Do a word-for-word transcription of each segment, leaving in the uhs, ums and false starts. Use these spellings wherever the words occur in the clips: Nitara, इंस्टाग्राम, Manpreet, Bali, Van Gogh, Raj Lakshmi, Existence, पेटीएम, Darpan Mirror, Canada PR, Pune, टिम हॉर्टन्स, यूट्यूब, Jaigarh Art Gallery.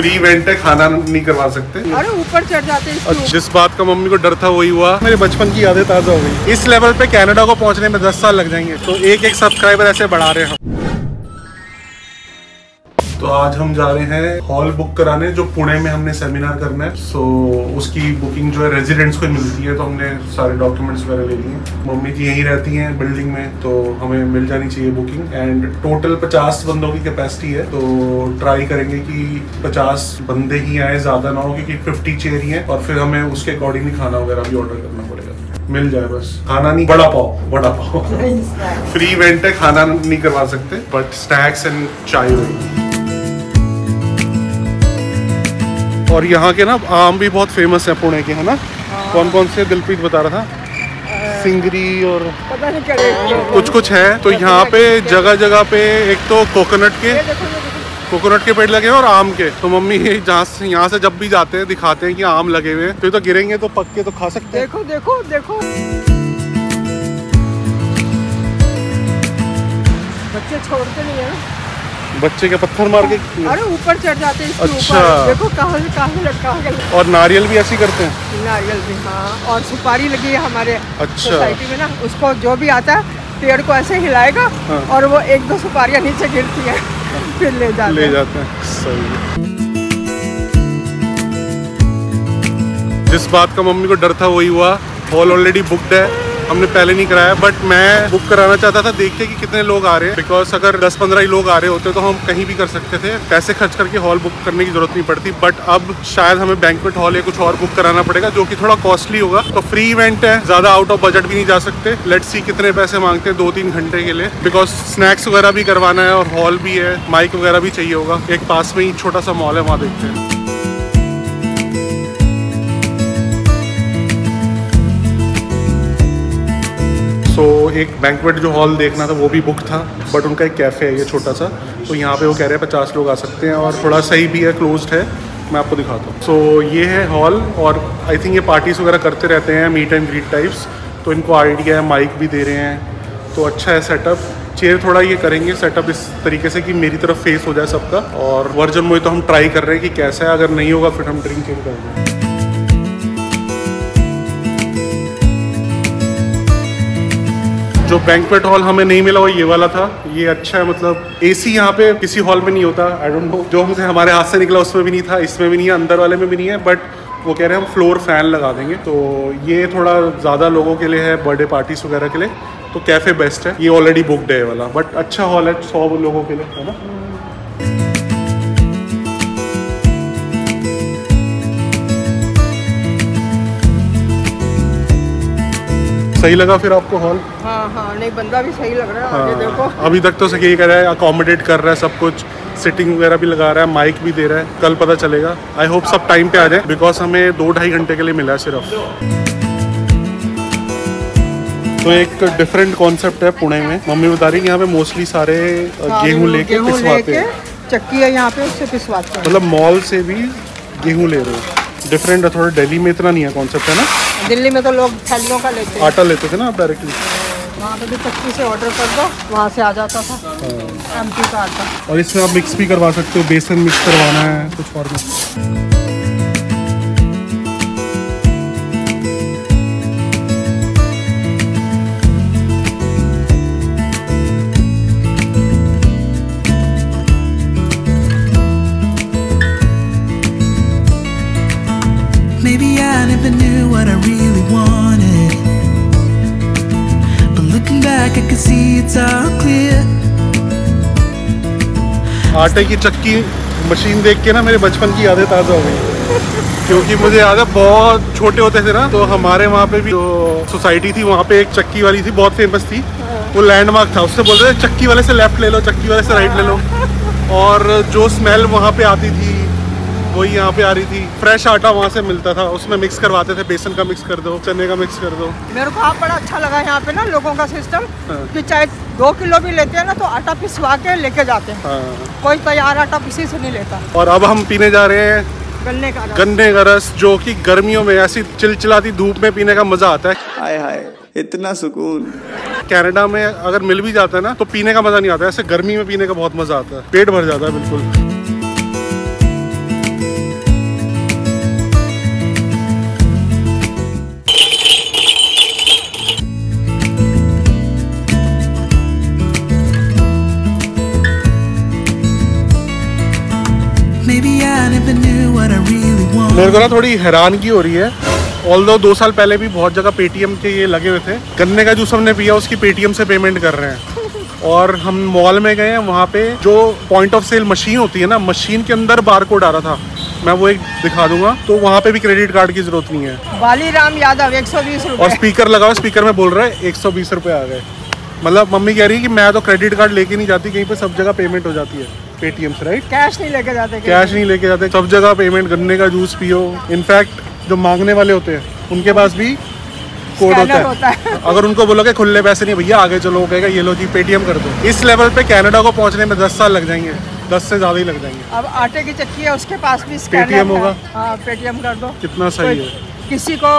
Free event है, खाना नहीं करवा सकते, अरे ऊपर चढ़ जाते हैं। और जिस बात का मम्मी को डर था वही हुआ, मेरे बचपन की यादें ताजा हो गई। इस लेवल पे कनाडा को पहुंचने में दस साल लग जाएंगे, तो एक एक सब्सक्राइबर ऐसे बढ़ा रहे हैं। तो आज हम जा रहे हैं हॉल बुक कराने, जो पुणे में हमने सेमिनार करना है। सो so, उसकी बुकिंग जो है रेजिडेंट्स को मिलती है, तो हमने सारे डॉक्यूमेंट्स वगैरह ले लिए। मम्मी जी यहीं रहती हैं बिल्डिंग में, तो हमें मिल जानी चाहिए बुकिंग। एंड टोटल पचास बंदों की कैपेसिटी है, तो ट्राई करेंगे कि पचास बंदे ही आए, ज़्यादा ना हो, क्योंकि फिफ्टी चेयर ही है। और फिर हमें उसके अकॉर्डिंग खाना वगैरह भी ऑर्डर करना पड़ेगा, मिल जाए बस। खाना नहीं, बड़ा पाव, बड़ा पाव फ्री इवेंट है, खाना नहीं करवा सकते, बट स्नैक्स एंड चाय होगी। और यहाँ के ना आम भी बहुत फेमस है पुणे के, है ना? कौन कौन से, दिलप्रीत बता रहा था, सिंगरी और पता नहीं क्या कुछ कुछ है। तो यहाँ पे जगह जगह पे एक तो कोकोनट के कोकोनट के पेड़ लगे हैं और आम के। तो मम्मी जहाँ से यहाँ से जब भी जाते हैं दिखाते हैं कि आम लगे हुए हैं, तो ये तो गिरेंगे तो पक के तो खा सकते हैं। देखो देखो देखो बच्चे छोड़ते नहीं है, बच्चे के पत्थर मार के अरे ऊपर चढ़ जाते हैं। अच्छा, देखो कहाँ कहाँ लटका है। और नारियल भी ऐसी करते हैं, नारियल भी, हाँ। और सुपारी लगी है हमारे अच्छा सोसाइटी में ना, उसको जो भी आता है पेड़ को ऐसे हिलाएगा, हाँ। और वो एक दो सुपारियाँ नीचे गिरती है, हाँ। फिर ले जाते ले जाते हैं। सही, जिस बात का मम्मी को डर था वही हुआ। हॉल ऑलरेडी बुकड है, हमने पहले नहीं कराया, बट मैं बुक कराना चाहता था देख के कि कितने लोग आ रहे हैं, बिकॉज अगर दस पंद्रह लोग आ रहे होते तो हम कहीं भी कर सकते थे, पैसे खर्च करके हॉल बुक करने की जरूरत नहीं पड़ती। बट अब शायद हमें बैंक्वेट हॉल या कुछ और बुक कराना पड़ेगा, जो कि थोड़ा कॉस्टली होगा। तो फ्री इवेंट है, ज़्यादा आउट ऑफ बजट भी नहीं जा सकते। लेट्स सी कितने पैसे मांगते हैं दो तीन घंटे के लिए, बिकॉज स्नैक्स वगैरह भी करवाना है और हॉल भी है, माइक वगैरह भी चाहिए होगा। एक पास में ही छोटा सा मॉल है, वहाँ देखते हैं। तो एक बैंक्वेट जो हॉल देखना था वो भी बुक था, बट उनका एक कैफ़े है ये छोटा सा, तो यहाँ पे वो कह रहे हैं पचास लोग आ सकते हैं, और थोड़ा सही भी है, क्लोज्ड है। मैं आपको दिखाता हूँ। सो so, ये है हॉल, और आई थिंक ये पार्टीज़ वगैरह करते रहते हैं, मीट एंड ग्रीट टाइप्स, तो इनको आइडिया है, माइक भी दे रहे हैं, तो अच्छा है सेटअप। चेयर थोड़ा ये करेंगे सेटअप इस तरीके से कि मेरी तरफ फेस हो जाए सबका, और वर्जन मुझे तो हम ट्राई कर रहे हैं कि कैसा है, अगर नहीं होगा फिर हम ड्रिंक चेंज कर देंगे। जो बैंक्वेट हॉल हमें नहीं मिला वो ये वाला था, ये अच्छा है, मतलब एसी यहाँ पे किसी हॉल में नहीं होता। आई डोंट नो, जो हमसे हमारे हाथ से निकला उसमें भी नहीं था, इसमें भी नहीं है, अंदर वाले में भी नहीं है, बट वो कह रहे हैं हम फ्लोर फैन लगा देंगे। तो ये थोड़ा ज़्यादा लोगों के लिए है, बर्थडे पार्टीज वगैरह के लिए, तो कैफ़े बेस्ट है। ये ऑलरेडी बुकड है वाला, बट अच्छा हॉल है सौ लोगों के लिए, है ना। सही लगा फिर आपको हॉल? हाँ हाँ, नहीं बंदा भी सही लग रहा है, हाँ। आगे देखो, अभी तक तो सही यही कर रहा है, अकोमोडेट कर रहा है सब कुछ, सिटिंग वगैरह भी लगा रहा है, माइक भी दे रहा है। कल पता चलेगा, आई होप सब टाइम पे आ जाए, बिकॉज हमें दो ढाई घंटे के लिए मिला है सिर्फ। तो एक डिफरेंट कॉन्सेप्ट है पुणे में। मम्मी बता रही कि यहाँ पे मोस्टली सारे गेहूँ लेके पिसवाते हैं, चक्की है यहाँ पे, उससे पिसवाते हैं, मतलब मॉल से भी गेहूँ ले रहे हो। डिफरेंट है थोड़ा, दिल्ली में इतना नहीं है कॉन्सेप्ट, है ना? दिल्ली में तो लोग थैलों का लेते हैं, आटा लेते थे ना आप डायरेक्टली, वहाँ पे भी चक्की से ऑर्डर कर दो, वहाँ से आ जाता था एमपी का आटा। और इसमें आप मिक्स भी करवा सकते हो, बेसन मिक्स करवाना है कुछ और में। आटे की चक्की मशीन देख के ना मेरे बचपन की यादें ताज़ा हो गई, क्योंकि मुझे याद है बहुत छोटे होते थे ना, तो हमारे वहाँ पे भी जो सोसाइटी थी वहाँ पे एक चक्की वाली थी, बहुत फेमस थी, वो लैंडमार्क था। उससे बोलते थे चक्की वाले से लेफ्ट ले लो, चक्की वाले से राइट ले लो, और जो स्मेल वहाँ पे आती थी वही यहाँ पे आ रही थी। फ्रेश आटा वहाँ से मिलता था, उसमें मिक्स करवाते थे, बेसन का मिक्स कर दो, चने का मिक्स कर दो। मेरे को आप बड़ा अच्छा लगा यहाँ पे ना लोगों का सिस्टम, हाँ। कि चाहे दो किलो भी लेते हैं ना तो आटा पिसवा के लेके जाते हैं, हाँ। कोई तैयार आटा किसी से नहीं लेता। और अब हम पीने जा रहे हैं गन्ने का रस, गन्ने का रस जो कि गर्मियों में ऐसी चिलचिलाती धूप में पीने का मजा आता है, हाय हाय इतना सुकून। कनाडा में अगर मिल भी जाता है ना तो पीने का मजा नहीं आता, ऐसे गर्मी में पीने का बहुत मजा आता है, पेट भर जाता है बिल्कुल। मेरे को ना थोड़ी हैरानगी हो रही है। ऑल्दो दो साल पहले भी बहुत जगह पेटीएम के ये लगे हुए थे, गन्ने का जूस हमने पिया उसकी पेटीएम से पेमेंट कर रहे हैं। और हम मॉल में गए हैं, वहाँ पे जो पॉइंट ऑफ सेल मशीन होती है ना, मशीन के अंदर बार कोड आ रहा था, मैं वो एक दिखा दूंगा। तो वहाँ पे भी क्रेडिट कार्ड की जरूरत नहीं है। वाली राम यादव एक सौ बीस रुपए, और स्पीकर लगाओ, स्पीकर में बोल रहा है एक सौ बीस रुपये आ गए। मतलब मम्मी कह रही है कि मैं तो क्रेडिट कार्ड लेके नहीं जाती कहीं पे, सब जगह पेमेंट हो जाती है पेटीएम से, राइट। कैश नहीं लेके जाते, कैश नहीं लेके जाते सब जगह पेमेंट। गन्ने का जूस पियो, इनफैक्ट जो मांगने वाले होते हैं उनके पास भी कोड होता है, होता है। अगर उनको बोलोगे खुले पैसे नहीं भैया आगे चलो, कहेगा ये लो जी पेटीएम कर दो। इस लेवल पे कनाडा को पहुंचने में दस साल लग जाएंगे, दस से ज्यादा ही लग जाएंगे। अब आटे की चक्की है उसके पास भी पेटीएम होगा, हाँ पेटीएम कर दो। कितना सही है, किसी को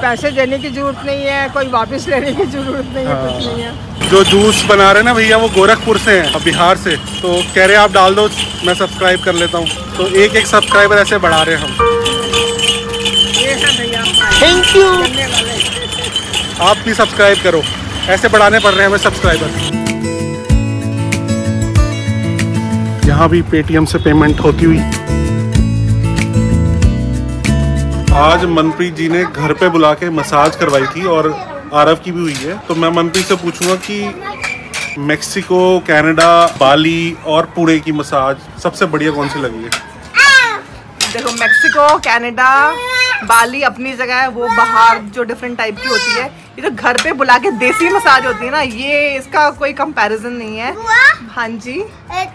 पैसे देने की जरूरत नहीं है, कोई वापस लेने की जरूरत नहीं है, कुछ नहीं है। जो जूस बना रहे ना भैया वो गोरखपुर से हैं, बिहार से, तो कह रहे आप डाल दो, मैं सब्सक्राइब कर लेता हूँ। तो एक एक सब्सक्राइबर ऐसे बढ़ा रहे हम। थैंक यू, आप भी सब्सक्राइब करो, ऐसे बढ़ाने पड़ रहे हैं हमें सब्सक्राइबर। यहाँ भी पेटीएम से पेमेंट होती हुई। आज मनप्रीत जी ने घर पे बुला के मसाज करवाई थी और आरव की भी हुई है। तो मैं मनप्रीत से पूछूंगा कि मेक्सिको, कनाडा, बाली और पुणे की मसाज सबसे बढ़िया कौन सी लगी है? देखो मेक्सिको, कनाडा, बाली अपनी जगह है, वो बाहर जो डिफरेंट टाइप की होती है, ये तो घर पे बुला के देसी मसाज होती है ना, ये इसका कोई कंपैरिजन नहीं है। हाँ जी,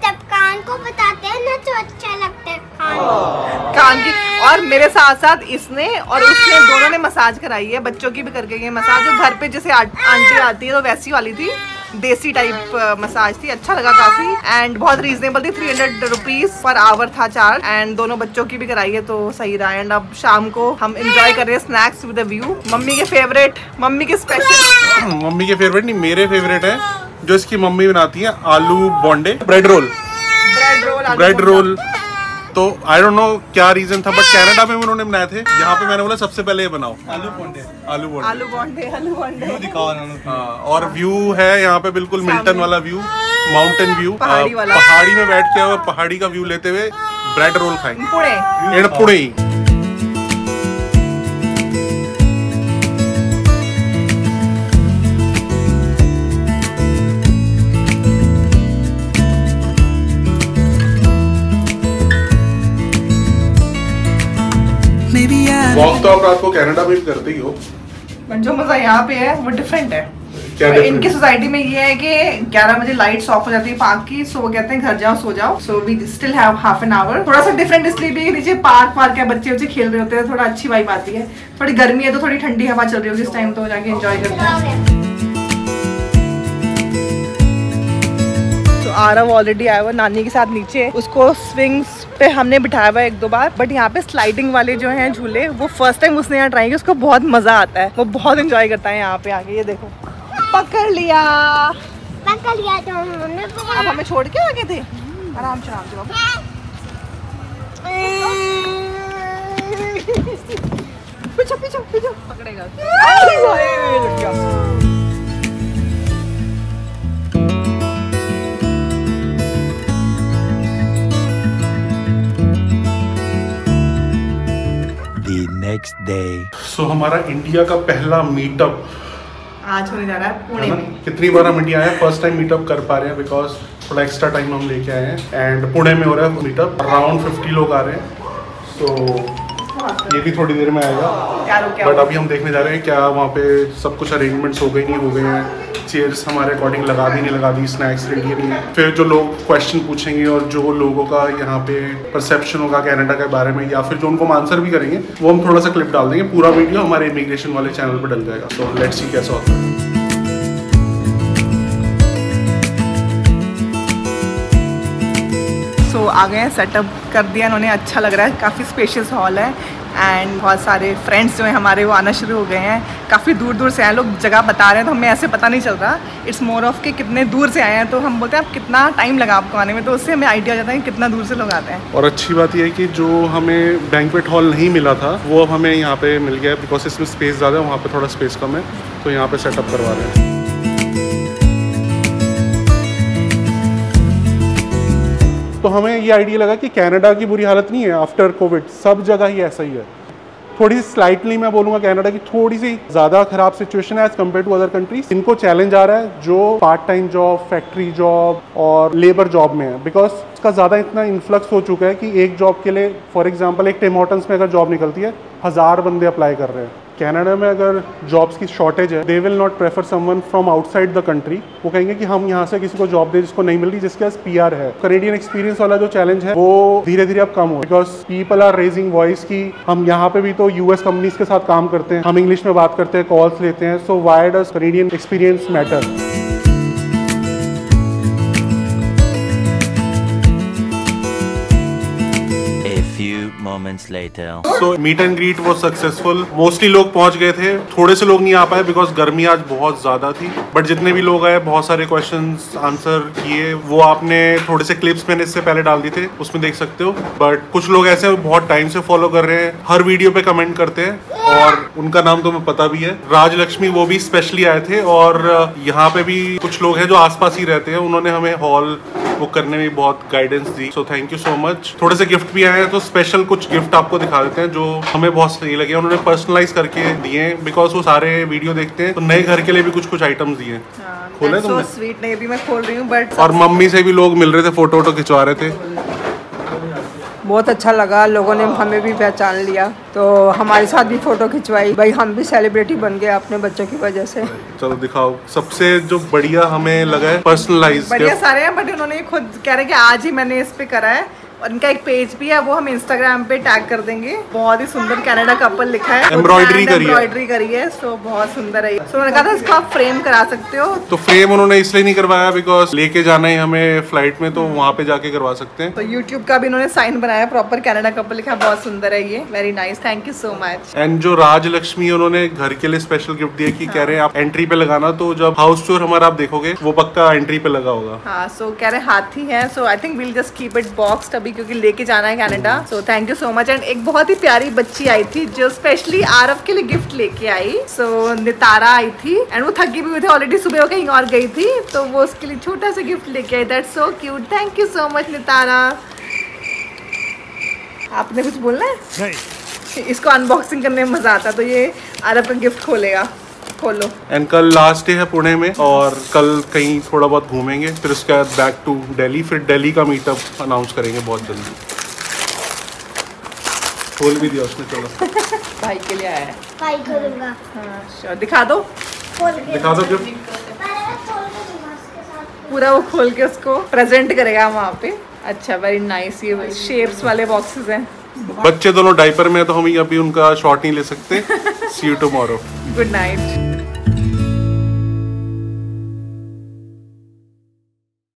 तब कान को बताते हैं ना तो अच्छा लगता है कान, कान की। और मेरे साथ साथ इसने और उसने दोनों ने मसाज कराई है, बच्चों की भी करके ये मसाज जो घर पे जैसे आंटी आती है तो वैसी वाली थी, देसी टाइप मसाज थी, अच्छा लगा काफी। एंड बहुत रीजनेबल थी, three hundred rupees per hour था चार्ज। एंड दोनों बच्चों की भी कराई है तो सही रहा। एंड अब शाम को हम एंजॉय कर रहे हैं स्नैक्स विद व्यू। मम्मी के फेवरेट, मम्मी के स्पेशल, मम्मी के फेवरेट नहीं मेरे फेवरेट है जो इसकी मम्मी बनाती है, आलू बॉन्डे, bread roll, bread roll, bread roll. तो आई डोंट नो क्या रीजन था, बट कनाडा में उन्होंने बनाए थे, यहाँ पे मैंने बोला सबसे पहले ये बनाओ आलू बोंडे, आलू बोंडे, आलू बोंडे, आलू बोंडे, व्यू दिखाओ उन्होंने। और व्यू है यहाँ पे बिल्कुल मिल्टन वाला व्यू, माउंटेन व्यू, पहाड़ी वाला, पहाड़ी में बैठ के और पहाड़ी का व्यू लेते हुए ब्रेड रोल खाएंगे पुणे। वॉक तो आप रात को कनाडा में भी करते ही हो, बट जो मजा यहाँ पे है वो डिफरेंट है। क्या डिफरेंट? इनकी सोसाइटी में ये है कि ग्यारह बजे लाइट्स ऑफ हो जाती है पार्क की, सो वो कहते हैं घर जाओ सो जाओ। So we still have half an hour. थोड़ा सा डिफरेंट इसलिए भी, नीचे पार्क पार्क है, बच्चे बच्चे खेल रहे होते हैं, थोड़ा अच्छी वाइब आती है। थोड़ी गर्मी है तो थोड़ी ठंडी हवा चल रही होगी इस टाइम, तो जाके एंजॉय करते हैं। आरव ऑलरेडी आया हुआ नानी के साथ नीचे, उसको स्विंग्स पे हमने बिठाया हुआ एक दो बार, बट यहाँ पे स्लाइडिंग वाले जो हैं झूले वो फर्स्ट टाइम उसने यहाँ ट्राई किया, उसको बहुत मजा आता है, वो बहुत एंजॉय करता है यहाँ पे आके। ये देखो पकड़ लिया, पकड़ लिया तो हमने, अब हमें छोड़ के आ गए थे। आराम से आराम से बाबू, पीछे पीछे पीछे पकड़ेगा। नेक्स्ट डे, सो हमारा इंडिया का पहला मीटअप आज होने जा रहा है पुणे में। कितनी बार हम इंडिया आए हैं, फर्स्ट टाइम मीटअप कर पा रहे हैं, बिकॉज थोड़ा एक्स्ट्रा टाइम हम लेके आए हैं। एंड पुणे में हो रहा है मीटअप, अराउंड फिफ्टी लोग आ रहे हैं, सो so, ये भी थोड़ी देर में आएगा। बट अभी हम देखने जा रहे हैं क्या वहाँ पे सब कुछ अरेंजमेंट्स हो गई नहीं हो गए हैं, चेयर्स हमारे अकॉर्डिंग लगा दी नहीं लगा दी, स्नैक्स रेडी नहीं है। फिर जो लोग क्वेश्चन पूछेंगे और जो लोगों का यहाँ पे परसेप्शन होगा कनाडा के बारे में, या फिर जो उनको आंसर भी करेंगे, वो हम थोड़ा सा क्लिप डाल देंगे। पूरा वीडियो हमारे इमिग्रेशन वाले चैनल पर डल जाएगा, सो लेट्स सी कैसा होता है। सो आ गए, सेटअप कर दिया इन्होंने, अच्छा लग रहा है, काफ़ी स्पेशियस हॉल है। एंड बहुत सारे फ्रेंड्स जो हैं हमारे वो आना शुरू हो गए हैं, काफ़ी दूर दूर से आए लोग, जगह बता रहे हैं तो हमें ऐसे पता नहीं चल रहा, इट्स मोर ऑफ के कितने दूर से आए हैं, तो हम बोलते हैं आप कितना टाइम लगा आपको आने में, तो उससे हमें आइडिया हो जाता है कि कितना दूर से लोग आते हैं। और अच्छी बात यह है कि जो हमें बैंक्वेट हॉल नहीं मिला था वो अब हमें यहाँ पर मिल गया, बिकॉज इसमें स्पेस ज़्यादा है, वहाँ पर थोड़ा स्पेस कम है, तो यहाँ पर सेटअप करवा रहे हैं। तो हमें ये आइडिया लगा कि कनाडा की बुरी हालत नहीं है आफ्टर कोविड, सब जगह ही ऐसा ही है। थोड़ी सी स्लाइटली मैं बोलूँगा कनाडा की थोड़ी सी ज़्यादा खराब सिचुएशन है as compare to other countries. इनको चैलेंज आ रहा है जो part time job, factory job और लेबर जॉब में है, बिकॉज उसका ज़्यादा इतना इन्फ्लक्स हो चुका है कि एक जॉब के लिए फॉर एग्जाम्पल एक टिम हॉर्टन्स में अगर जॉब निकलती है हज़ार बंदे अप्लाई कर रहे हैं। कनाडा में अगर जॉब्स की शॉर्टेज है, they will not prefer someone from outside the country, वो कहेंगे कि हम यहाँ से किसी को जॉब दे जिसको नहीं मिल रही, जिसके पास पी आर है। कैनेडियन एक्सपीरियंस वाला जो चैलेंज है वो धीरे धीरे अब कम हो, because people are raising voice कि हम यहाँ पे भी तो यूएस कंपनीज के साथ काम करते हैं, हम इंग्लिश में बात करते हैं, कॉल्स लेते हैं, so why does Canadian experience matter. तो मीट एंड ग्रीट वो सक्सेसफुल, मोस्टली लोग पहुंच गए थे, थोड़े से लोग नहीं आ पाए बिकॉज गर्मी आज बहुत ज्यादा थी। बट जितने भी लोग आए बहुत सारे क्वेश्चंस आंसर किए, वो आपने थोड़े से क्लिप्स मैंने इससे पहले डाल दिए थे उसमें देख सकते हो। बट कुछ लोग ऐसे बहुत टाइम से फॉलो कर रहे हैं, हर वीडियो पे कमेंट करते हैं और उनका नाम तो मैं पता भी है, राज लक्ष्मी, वो भी स्पेशली आए थे। और यहाँ पे भी कुछ लोग हैं जो आसपास ही रहते हैं, उन्होंने हमें हॉल बुक करने में बहुत गाइडेंस दी, so thank you so much. थोड़े से गिफ्ट भी आए हैं तो स्पेशल कुछ गिफ्ट आपको दिखा देते हैं जो हमें बहुत सही लगे, उन्होंने पर्सनलाइज करके दिए बिकॉज वो सारे वीडियो देखते हैं, तो नए घर के लिए भी कुछ कुछ आइटम्स दिए। खोले तो स्वीट नहीं, अभी मैं खोल रही हूँ बट। और मम्मी से भी लोग मिल रहे थे, फोटो वोटो खिंचवा रहे थे, बहुत अच्छा लगा, लोगों ने हमें भी पहचान लिया तो हमारे साथ भी फोटो खिंचवाई, भाई हम भी सेलिब्रिटी बन गए अपने बच्चों की वजह से। चलो दिखाओ, सबसे जो बढ़िया हमें लगा है पर्सनलाइज, बढ़िया सारे हैं बट उन्होंने खुद कह रहे कि आज ही मैंने इस पे करा है, उनका एक पेज भी है वो हम इंस्टाग्राम पे टैग कर देंगे। बहुत ही सुंदर कनाडा कपल लिखा है, एम्ब्रॉयडरी करी है, करी है सो बहुत सुंदर है। सो उन्होंने कहा था इसका फ्रेम करा सकते हो, तो फ्रेम उन्होंने इसलिए नहीं करवाया बिकॉज लेके जाना है हमें फ्लाइट में, तो वहाँ पे जाके करवा सकते हैं। तो यूट्यूब का भी उन्होंने साइन बनाया प्रॉपर, कनाडा कपल लिखा, बहुत सुंदर है ये, very nice, thank you so much. And जो राज लक्ष्मी उन्होंने घर के लिए स्पेशल गिफ्ट दिया कि कह रहे हैं आप एंट्री पे लगाना, तो जब हाउस टूर हमारा आप देखोगे वो पक्का एंट्री पे लगा होगा। हाँ सो कह रहे हाथी है, so I think will just keep it box अभी क्योंकि लेके जाना है Canada. So thank you so much. And एक बहुत ही प्यारी बच्ची आई थी जो स्पेशली आरव के लिए गिफ्ट लेके आई, सो so, नितारा आई थी एंड वो थकी भी हुई थी, ऑलरेडी सुबह हो कहीं और गई थी, तो वो उसके लिए छोटा सा गिफ्ट लेके आई, that's so cute, thank you so much Nitara. आपने कुछ बोलना है नहीं। इसको अनबॉक्सिंग करने में मजा आता, तो ये आरव का गिफ्ट खोलेगा, खोलो। एंड कल लास्ट डे है पुणे में और कल कहीं थोड़ा बहुत घूमेंगे, फिर उसके बाद बैक टू दिल्ली, फिर दिल्ली का मीटअप अनाउंस करेंगे बहुत जल्दी। खोल भी दिया उसने, चलो भाई के लिए आया है, भाई खोलूंगा। हाँ दिखा दो, दिखा दो पूरा, वो खोल के उसको प्रेजेंट करेगा वहाँ पे। अच्छा वेरी नाइस, ये शेप्स वाले बॉक्सेस हैं। बच्चे दोनों डायपर में है तो हम अभी उनका शॉट नहीं ले सकते। See you tomorrow, good night.